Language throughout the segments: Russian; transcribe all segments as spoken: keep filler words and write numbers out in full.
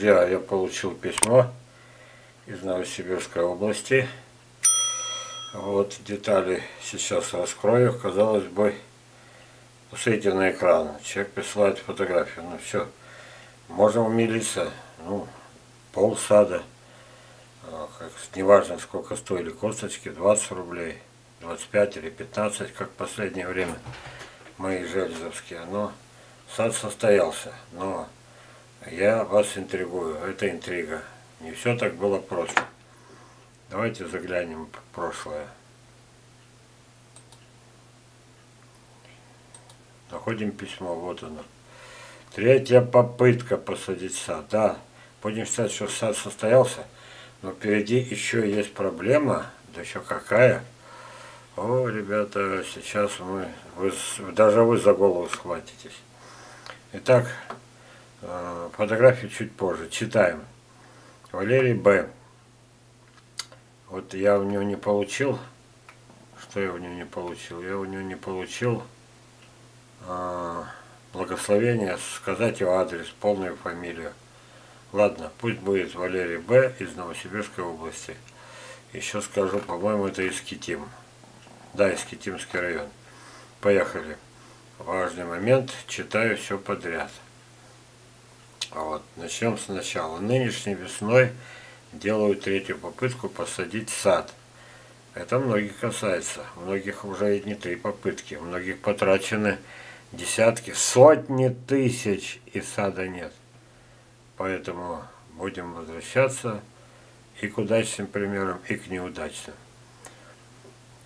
Друзья, я получил письмо из Новосибирской области. Вот детали сейчас раскрою. Казалось бы, посмотрите на экран. Человек присылает фотографию. Ну все, можем умилиться. Ну, полсада. Как, неважно, сколько стоили косточки, двадцать рублей, двадцать пять или пятнадцать, как в последнее время мои железовские. Но сад состоялся. Но я вас интригую, это интрига. Не все так было просто. Давайте заглянем в прошлое. Находим письмо, вот оно. Третья попытка посадить сад. Да, будем считать, что сад состоялся, но впереди еще есть проблема. Да еще какая. О, ребята, сейчас мы, вы, даже вы за голову схватитесь. Итак, фотографию чуть позже. Читаем. Валерий Б. Вот я у него не получил. Что я у него не получил? Я у него не получил э, благословение сказать его адрес, полную фамилию. Ладно, пусть будет Валерий Б. из Новосибирской области. Еще скажу, по-моему, это Искитим. Да, Искитимский район. Поехали. Важный момент. Читаю все подряд. Вот, начнем сначала. Нынешней весной делаю третью попытку посадить сад. Это многих касается. У многих уже не три попытки. У многих потрачены десятки, сотни тысяч, и сада нет. Поэтому будем возвращаться и к удачным примерам, и к неудачным.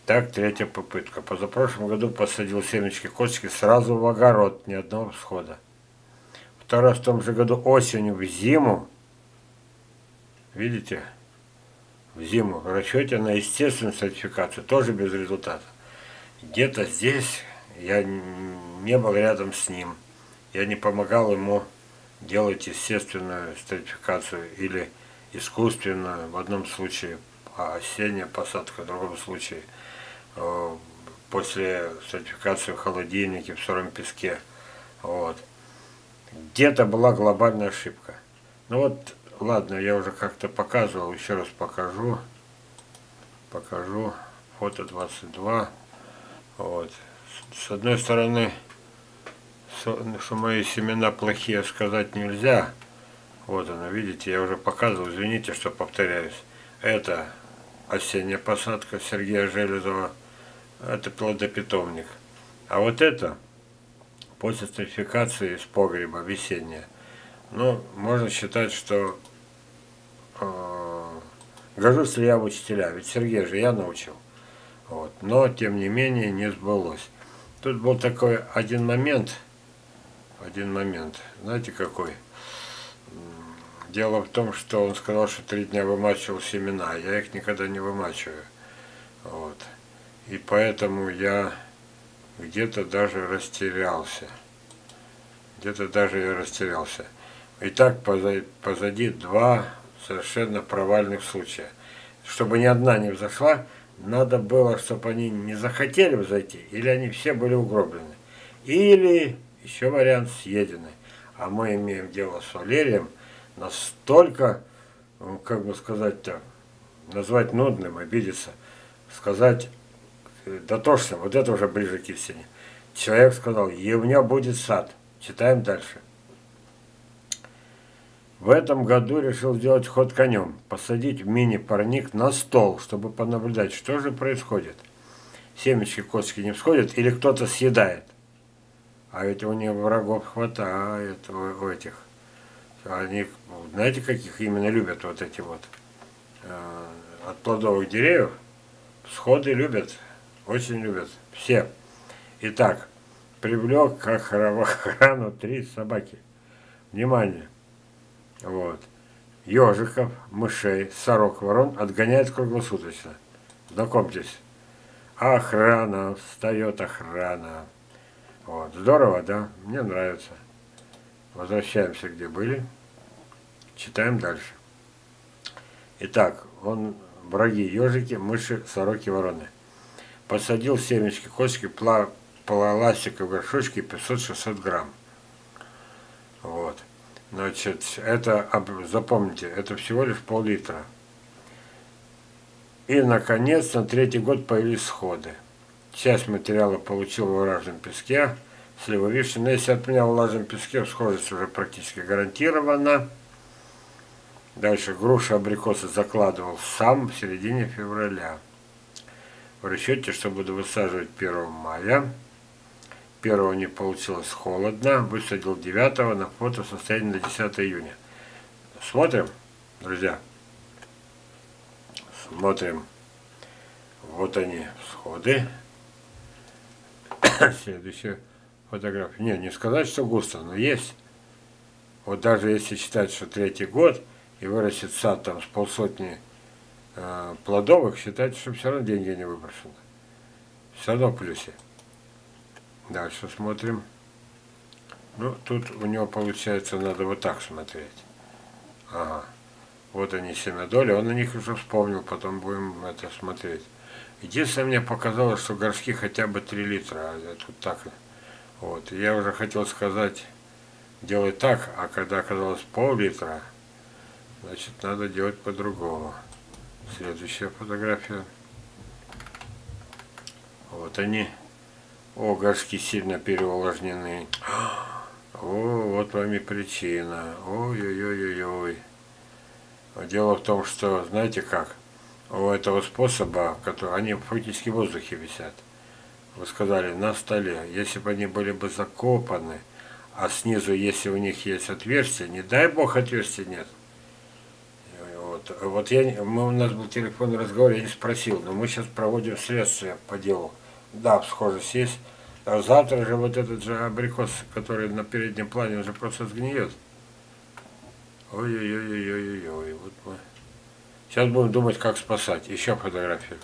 Так, третья попытка. Позапрошлом году посадил семечки косточки сразу в огород, ни одного всхода. Второй в том же году осенью в зиму, видите, в зиму, в расчете на естественную сертификацию, тоже без результата. Где-то здесь я не был рядом с ним, я не помогал ему делать естественную сертификацию или искусственную, в одном случае осенняя посадка, в другом случае после сертификации в холодильнике, в сыром песке, вот. Где-то была глобальная ошибка. Ну вот, ладно, я уже как-то показывал, еще раз покажу. Покажу. Фото двадцать два. Вот. С одной стороны, что мои семена плохие, сказать нельзя. Вот оно, видите, я уже показывал, извините, что повторяюсь. Это осенняя посадка Сергея Железова. Это плодопитомник. А вот это... после сертификации из погреба весенняя. Ну, можно считать, что э, гожусь ли я в учителя, ведь Сергей же я научил. Вот. Но, тем не менее, не сбылось. Тут был такой один момент, один момент, знаете какой? Дело в том, что он сказал, что три дня вымачивал семена, я их никогда не вымачиваю. Вот. И поэтому я... где-то даже растерялся. Где-то даже я растерялся. Итак, позади два совершенно провальных случая. Чтобы ни одна не взошла, надо было, чтобы они не захотели взойти, или они все были угроблены. Или, еще вариант, съедены. А мы имеем дело с Валерием настолько, как бы сказать-то, назвать нудным, обидеться, сказать... дотошным, вот это уже ближе к истине. Человек сказал, и у меня будет сад. Читаем дальше. В этом году решил сделать ход конем, посадить мини-парник на стол, чтобы понаблюдать, что же происходит. Семечки косточки не всходят или кто-то съедает. А ведь у них врагов хватает, у этих. Они, знаете, каких именно любят вот эти вот э, от плодовых деревьев. Всходы любят. Очень любят. Все. Итак, привлек к охрану три собаки. Внимание. Вот. Ежиков, мышей, сорок, ворон отгоняет круглосуточно. Знакомьтесь. Охрана. Встает охрана. Вот. Здорово, да? Мне нравится. Возвращаемся, где были. Читаем дальше. Итак, он враги ежики, мыши, сороки, вороны. Посадил семечки, косточки, пластиковые горшочки пятьсот-шестьсот грамм. Вот. Значит, это, запомните, это всего лишь пол-литра. И, наконец, на третий год появились сходы. Часть материала получила в влажном песке, сливовишни. Но если от меня в влажном песке, схожесть уже практически гарантирована. Дальше груши, абрикосы закладывал сам в середине февраля. В расчете, что буду высаживать первого мая. первого не получилось, холодно. Высадил девятого, на фото состояние на десятое июня. Смотрим, друзья. Смотрим. Вот они, сходы. Следующая фотография. Не, не сказать, что густо, но есть. Вот даже если считать, что третий год и вырастет сад там с полсотни э, плодовых, считайте, что все равно деньги не выброшены. Все равно в плюсе. Дальше смотрим. Ну, тут у него получается, надо вот так смотреть. Ага. Вот они, семядоли, он на них уже вспомнил, потом будем это смотреть. Единственное, мне показалось, что горшки хотя бы три литра, а тут так. Вот, я уже хотел сказать, делай так, а когда оказалось пол-литра, значит, надо делать по-другому. Следующая фотография. Вот они. О, горшки сильно переувлажнены. О, вот вам и причина. Ой-ой-ой-ой-ой. Дело в том, что, знаете как, у этого способа, который, они фактически в воздухе висят, вы сказали, на столе. Если бы они были бы закопаны, а снизу, если у них есть отверстие, не дай бог отверстия нет. Вот, вот я, мы, у нас был телефонный разговор, я не спросил, но мы сейчас проводим следствие по делу. Да, схожесть есть. А завтра же вот этот же абрикос, который на переднем плане, уже просто сгниет. Ой-ой-ой-ой-ой-ой. Вот мы. Сейчас будем думать, как спасать. Еще фотографию.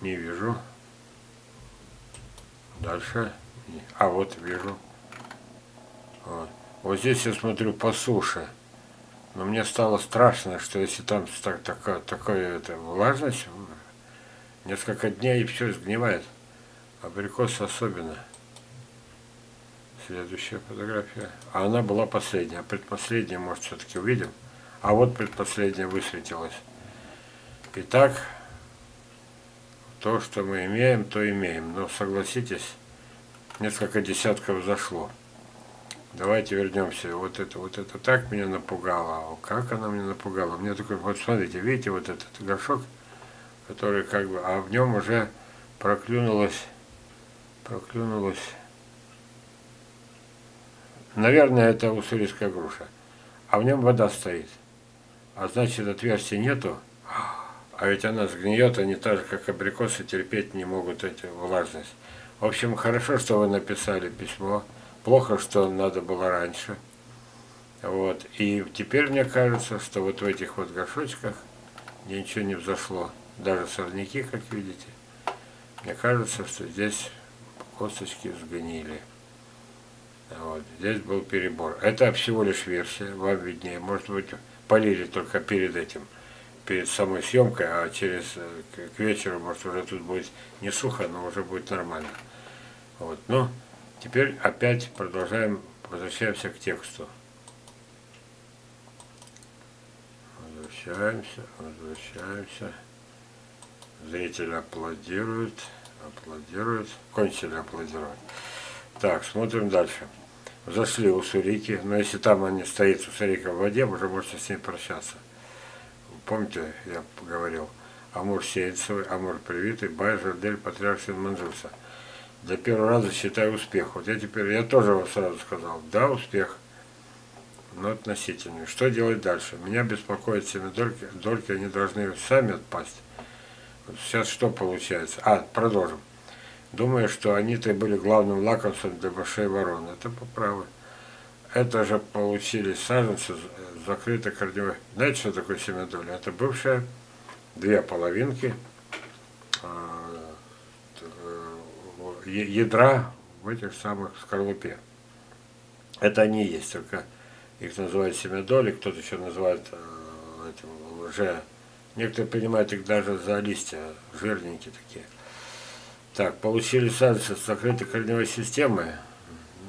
Не вижу. Дальше. А вот вижу. Вот, вот здесь я смотрю по суше. Но мне стало страшно, что если там так, так, такая это, влажность, несколько дней и все сгнивает. Абрикос особенно. Следующая фотография. А она была последняя. Предпоследняя, может, все-таки увидим. А вот предпоследняя высветилась. Итак, то, что мы имеем, то имеем. Но согласитесь, несколько десятков зашло. Давайте вернемся. Вот это, вот это так меня напугало. Как она меня напугала? Мне такой, вот смотрите, видите, вот этот горшок, который как бы, а в нем уже проклюнулось, проклюнулось. Наверное, это уссурийская груша. А в нем вода стоит. А значит, отверстий нету. А ведь она сгниет, они так же, как абрикосы, терпеть не могут эту влажность. В общем, хорошо, что вы написали письмо. Плохо, что надо было раньше. Вот. И теперь мне кажется, что вот в этих вот горшочках мне ничего не взошло. Даже сорняки, как видите. Мне кажется, что здесь косточки сгнили. Вот. Здесь был перебор. Это всего лишь версия, вам виднее. Может быть, полили только перед этим, перед самой съемкой, а через к вечеру, может, уже тут будет не сухо, но уже будет нормально. Вот. Но теперь опять продолжаем, возвращаемся к тексту. Возвращаемся, возвращаемся. Зрители аплодируют, аплодируют. Кончили аплодировать. Так, смотрим дальше. Зашли уссурийки, но если там они стоит, уссурийка в воде, уже можете с ней прощаться. Помните, я говорил, Амур сейцевый, Амур Привитый, Бай Жердель Манжуса. Для первого раза считаю успех. Вот я теперь, я тоже вам сразу сказал, да, успех, но относительный. Что делать дальше? Меня беспокоят семидольки, дольки, они должны сами отпасть. Вот сейчас что получается? А, продолжим. Думаю, что они-то были главным лакомством для большой вороны. Это по праву. Это же получили саженцы закрыто корневой. Знаете, что такое семидоли? Это бывшие две половинки ядра в этих самых скорлупе. Это они есть, только их называют семядоли, кто-то еще называет э, этим лже. Некоторые принимают их даже за листья, жирненькие такие. Так, получились адресы с закрытой корневой системы.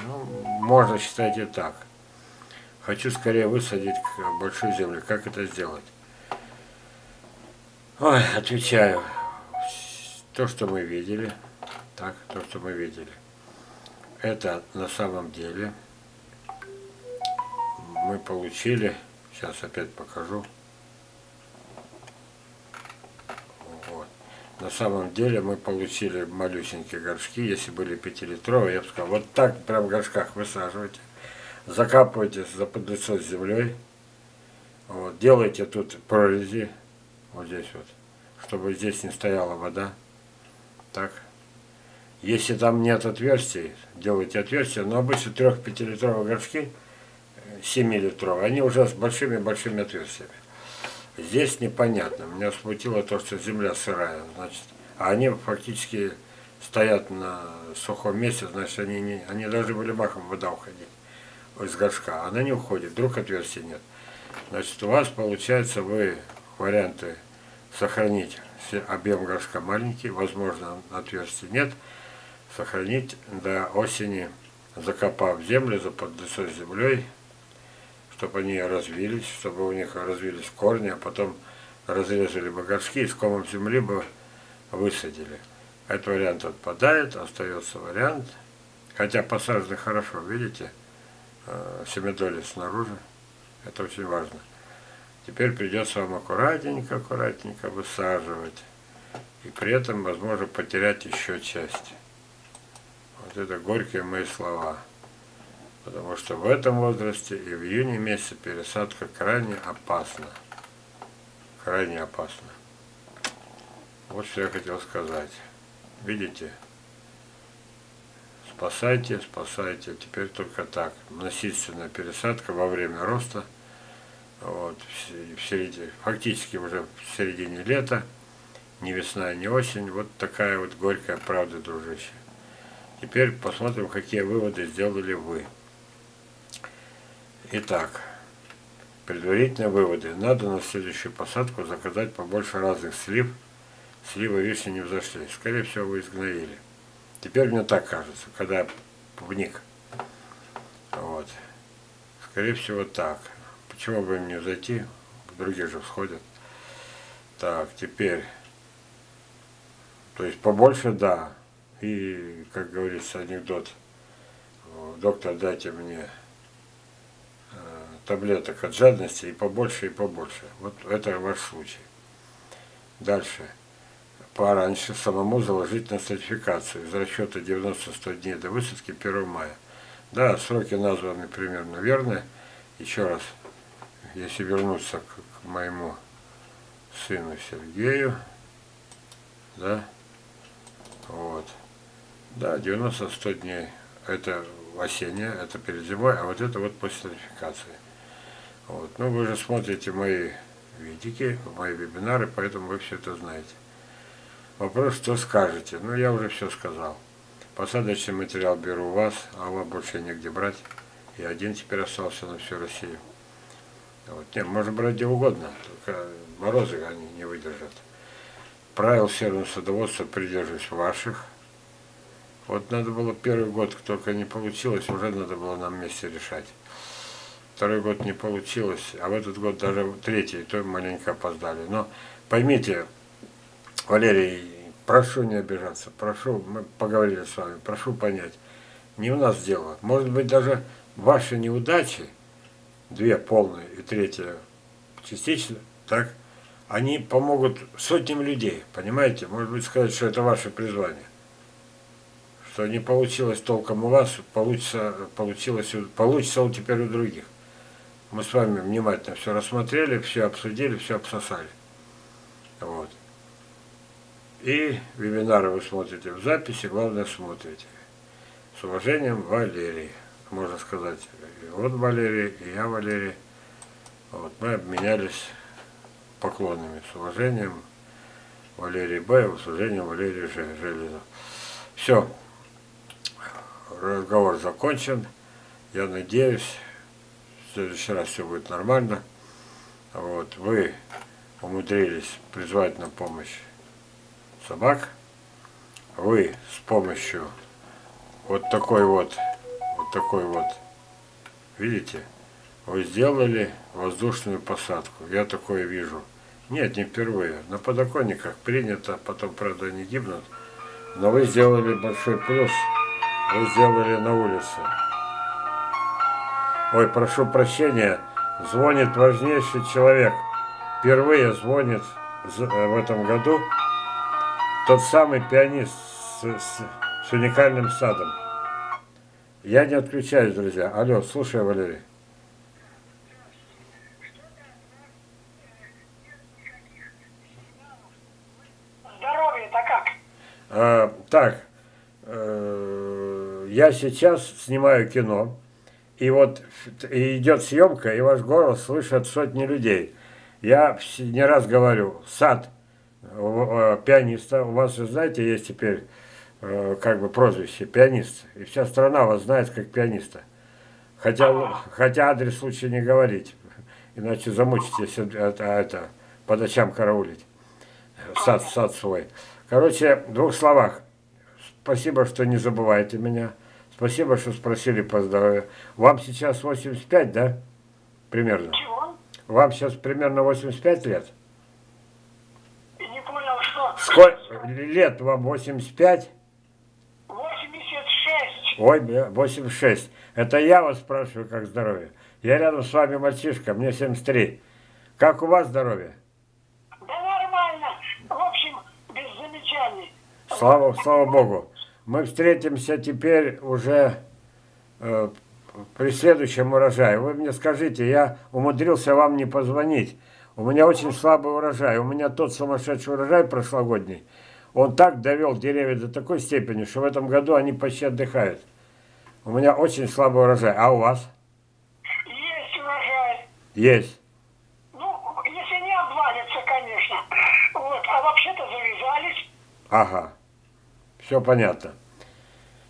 Ну, можно считать и так. Хочу скорее высадить большую землю. Как это сделать? Ой, отвечаю. То, что мы видели. Так, то, что мы видели. Это на самом деле мы получили. Сейчас опять покажу. Вот. На самом деле мы получили малюсенькие горшки. Если были пятилитровые, я бы сказал, вот так прям в горшках высаживайте. Закапывайте за подлицо с землей. Вот. Делайте тут прорези. Вот здесь вот. Чтобы здесь не стояла вода. Так. Если там нет отверстий, делайте отверстия. Но обычно три-пятилитровые горшки, семилитровые, они уже с большими-большими отверстиями. Здесь непонятно. Меня смутило то, что земля сырая. Значит, а они фактически стоят на сухом месте, значит, они, не, они должны были баком вода уходить из горшка. Она не уходит, вдруг отверстий нет. Значит, у вас получается, вы варианты сохранить объем горшка маленький, возможно, отверстий нет. Сохранить до осени, закопав землю, заподлицо с землей, чтобы они развились, чтобы у них развились корни, а потом разрезали бы горшки и с комом земли бы высадили. Этот вариант отпадает, остается вариант. Хотя посажены хорошо, видите, семидоли снаружи, это очень важно. Теперь придется вам аккуратненько, аккуратненько высаживать. И при этом, возможно, потерять еще часть. Вот это горькие мои слова. Потому что в этом возрасте и в июне месяце пересадка крайне опасна. Крайне опасна. Вот что я хотел сказать. Видите? Спасайте, спасайте. Теперь только так. Насильственная пересадка во время роста. Вот, в середине, фактически уже в середине лета. Ни весна, ни осень. Вот такая вот горькая правда, дружище. Теперь посмотрим, какие выводы сделали вы. Итак, предварительные выводы. Надо на следующую посадку заказать побольше разных слив. Сливы и вишни не взошли. Скорее всего, вы изгноили. Теперь мне так кажется, когда я вник. Вот. Скорее всего, так. Почему бы им не зайти? Другие же всходят. Так, теперь. То есть побольше, да. И, как говорится, анекдот. Доктор, дайте мне таблеток от жадности и побольше, и побольше. Вот это ваш случай. Дальше. Пораньше самому заложить на сертификацию из расчета девяносто-сто дней до высадки первого мая. Да, сроки названы примерно верны. Еще раз, если вернуться к, к моему сыну Сергею, да, вот. Да, девяносто-сто дней. Это осеннее, это перед зимой, а вот это вот после сертификации. Вот. Ну, вы же смотрите мои видики, мои вебинары, поэтому вы все это знаете. Вопрос, что скажете? Ну, я уже все сказал. Посадочный материал беру у вас, а у вас больше негде брать. Я один теперь остался на всю Россию. Вот. Нет, можно брать где угодно, только морозы они не выдержат. Правил северного садоводства придерживаюсь ваших. Вот надо было первый год, только не получилось, уже надо было нам вместе решать. Второй год не получилось, а в этот год даже третий, то маленько опоздали. Но поймите, Валерий, прошу не обижаться, прошу, мы поговорили с вами, прошу понять, не у нас дело. Может быть, даже ваши неудачи, две полные и третья частично, так, они помогут сотням людей, понимаете? Может быть, сказать, что это ваше призвание. Что не получилось толком у вас, получится, получилось, получится он теперь у других. Мы с вами внимательно все рассмотрели, все обсудили, все обсосали. Вот. И вебинары вы смотрите в записи, главное смотрите. С уважением, Валерий. Можно сказать, вот Валерий, и я Валерий. Вот, мы обменялись поклонами. С уважением, Валерий Б, с уважением, Валерий Ж. Железов. Все. Разговор закончен. Я надеюсь, в следующий раз все будет нормально. Вот. Вы умудрились призвать на помощь собак. вы с помощью вот такой вот, вот такой вот, видите, вы сделали воздушную посадку. Я такое вижу. Нет, не впервые. На подоконниках принято, потом, правда, они гибнут. Но вы сделали большой плюс. Вы сделали на улице. Ой, прошу прощения, звонит важнейший человек. Впервые звонит в этом году тот самый пианист с, с, с уникальным садом. Я не отключаюсь, друзья. Алло, слушай, Валерий. А, так, э, я сейчас снимаю кино, и вот и идет съемка, и ваш голос слышат сотни людей. Я не раз говорю, сад э, пианиста, у вас, знаете, есть теперь э, как бы прозвище пианист, и вся страна вас знает как пианиста. Хотя, а-а-а. хотя адрес лучше не говорить, иначе замучитесь это, это, по ночам караулить сад, сад свой. Короче, в двух словах. Спасибо, что не забываете меня. Спасибо, что спросили по здоровью. Вам сейчас восемьдесят пять, да? Примерно. Чего? Вам сейчас примерно восемьдесят пять лет? Не понял, что? Сколько лет вам? восемьдесят пять? восемьдесят шесть. Ой, восемьдесят шесть. Это я вас спрашиваю, как здоровье. Я рядом с вами мальчишка, мне семьдесят три. Как у вас здоровье? Слава, слава Богу. Мы встретимся теперь уже э, при следующем урожае. Вы мне скажите, я умудрился вам не позвонить. У меня очень слабый урожай. У меня тот сумасшедший урожай прошлогодний. Он так довел деревья до такой степени, что в этом году они почти отдыхают. У меня очень слабый урожай. А у вас? Есть урожай. Есть. Ну, если не обвалится, конечно. Вот. А вообще-то завязались. Ага. Все понятно.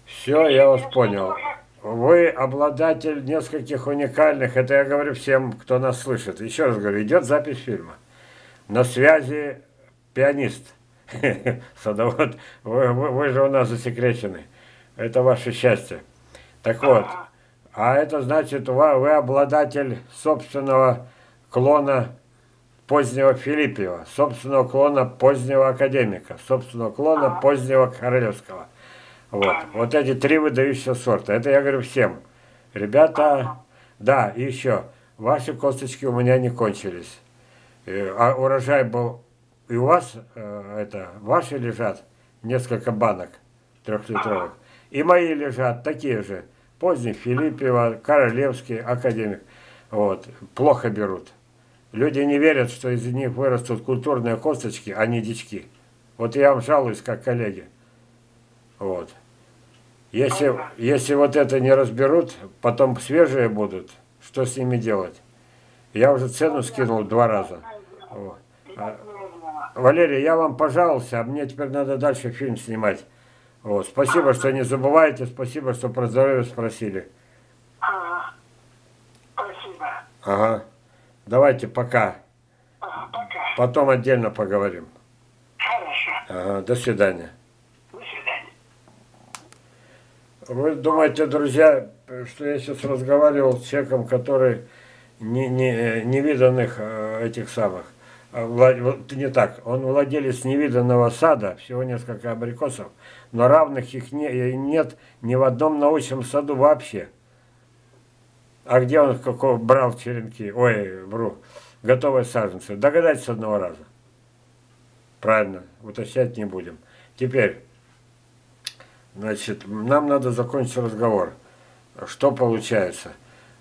Все, я вас понял. Вы обладатель нескольких уникальных, это я говорю всем, кто нас слышит. Еще раз говорю, идет запись фильма. На связи пианист. Садовод, вы, вы, вы же у нас засекречены. Это ваше счастье. Так вот, а это значит, вы, вы обладатель собственного клона позднего Филиппева, собственного клона позднего Академика, собственного клона А-а-а. позднего Королевского. Вот. А-а-а. Вот эти три выдающиеся сорта. Это я говорю всем. Ребята, А-а-а. да, и еще, ваши косточки у меня не кончились. А урожай был, и у вас, это, ваши лежат несколько банок трехлитровых, А-а-а. и мои лежат такие же, поздний Филиппева, Королевский, Академик. Вот. Плохо берут. Люди не верят, что из них вырастут культурные косточки, а не дички. Вот я вам жалуюсь, как коллеги. Вот. Если, если вот это не разберут, потом свежие будут, что с ними делать? Я уже цену скинул два раза. Вот. Валерий, я вам пожаловался, а мне теперь надо дальше фильм снимать. Вот. Спасибо, что не забываете, спасибо, что про здоровье спросили. Ага. Спасибо. Ага. Давайте пока. Ага, пока. Потом отдельно поговорим. Хорошо. Ага, до свидания. До свидания. Вы думаете, друзья, что я сейчас разговаривал с человеком, который не, не, невиданных этих самых... Не так. Он владелец невиданного сада, всего несколько абрикосов, но равных их не, нет ни в одном научном саду вообще. А где он какого брал черенки? Ой, вру. Готовые саженцы. Догадайтесь с одного раза. Правильно. Уточнять не будем. Теперь, значит, нам надо закончить разговор. Что получается?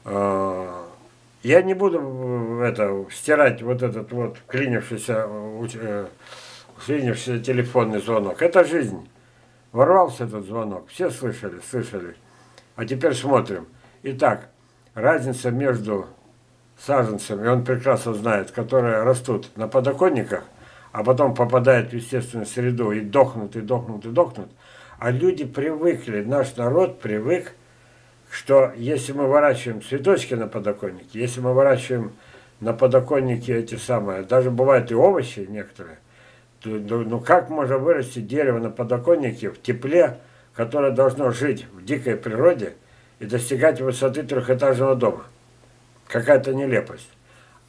Я не буду это, стирать вот этот вот клинившийся, клинившийся телефонный звонок. Это жизнь. Ворвался этот звонок. Все слышали, слышали. А теперь смотрим. Итак. Разница между саженцами, он прекрасно знает, которые растут на подоконниках, а потом попадают в естественную среду и дохнут, и дохнут, и дохнут. А люди привыкли, наш народ привык, что если мы выращиваем цветочки на подоконнике, если мы выращиваем на подоконнике эти самые, даже бывают и овощи некоторые, Ну как можно вырастить дерево на подоконнике в тепле, которое должно жить в дикой природе и достигать высоты трехэтажного дома? Какая-то нелепость.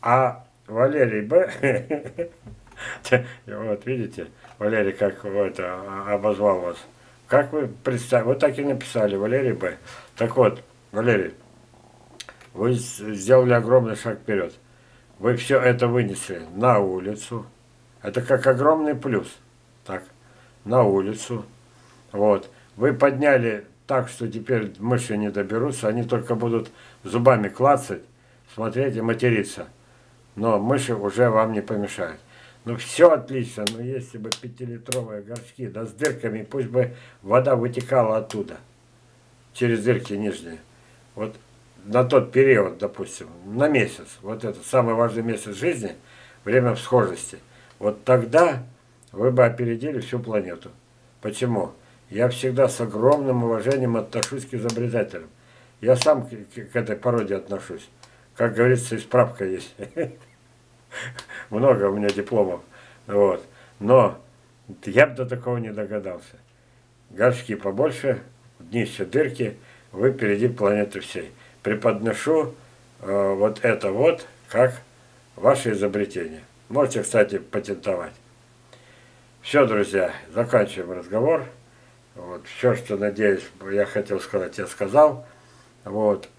А Валерий Б. Вот видите, Валерий, как это обозвал вас. Как вы представили? Вот так и написали, Валерий Б. Так вот, Валерий, вы сделали огромный шаг вперед. Вы все это вынесли на улицу. Это как огромный плюс. Так, на улицу. Вот. Вы подняли так, что теперь мыши не доберутся. Они только будут зубами клацать, смотреть и материться. Но мыши уже вам не помешают. Ну все отлично. Но если бы пятилитровые горшки, да с дырками, пусть бы вода вытекала оттуда. Через дырки нижние. Вот на тот период, допустим, на месяц. Вот это самый важный месяц жизни. Время всхожести. Вот тогда вы бы опередили всю планету. Почему? Я всегда с огромным уважением отношусь к изобретателям. Я сам к этой породе отношусь. Как говорится, и справка есть. Много у меня дипломов. Вот. Но я бы до такого не догадался. Горшки побольше, днище дырки, вы впереди планеты всей. Преподношу э, вот это вот, как ваше изобретение. Можете, кстати, патентовать. Все, друзья, заканчиваем разговор. Вот, все, что, надеюсь, я хотел сказать, я сказал. Вот.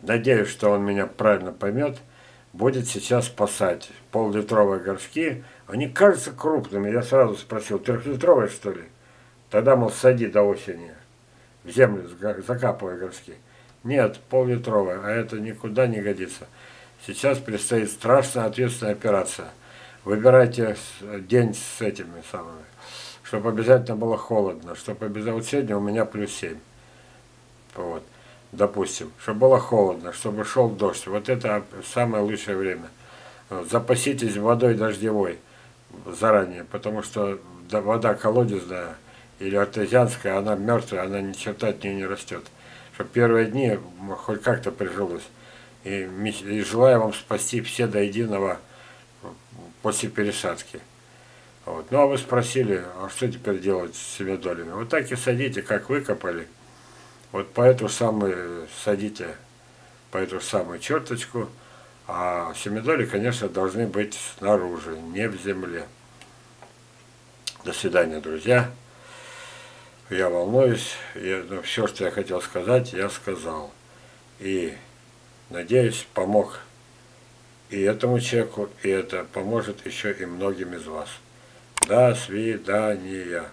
Надеюсь, что он меня правильно поймет. Будет сейчас спасать пол-литровые горшки. Они кажутся крупными. Я сразу спросил, трехлитровые, что ли? Тогда, мол, сади до осени. В землю закапывай горшки. Нет, пол-литровые, а это никуда не годится. Сейчас предстоит страшная ответственная операция. Выбирайте день с этими самыми, чтобы обязательно было холодно, чтобы обязательно, вот сегодня у меня плюс семь, вот, допустим, чтобы было холодно, чтобы шел дождь, вот это самое лучшее время. Запаситесь водой дождевой заранее, потому что вода колодезная или артезианская, она мертвая, она ни черта от нее не растет, чтобы первые дни хоть как-то прижилось. И желаю вам спасти все до единого после пересадки. Вот. Ну а вы спросили, а что теперь делать с семью долями? Вот так и садите, как выкопали. Вот по эту самую садите, по эту самую черточку. А семидоли, конечно, должны быть снаружи, не в земле. До свидания, друзья. Я волнуюсь. Я, ну, все, что я хотел сказать, я сказал. И... Надеюсь, помог и этому человеку, и это поможет еще и многим из вас. До свидания.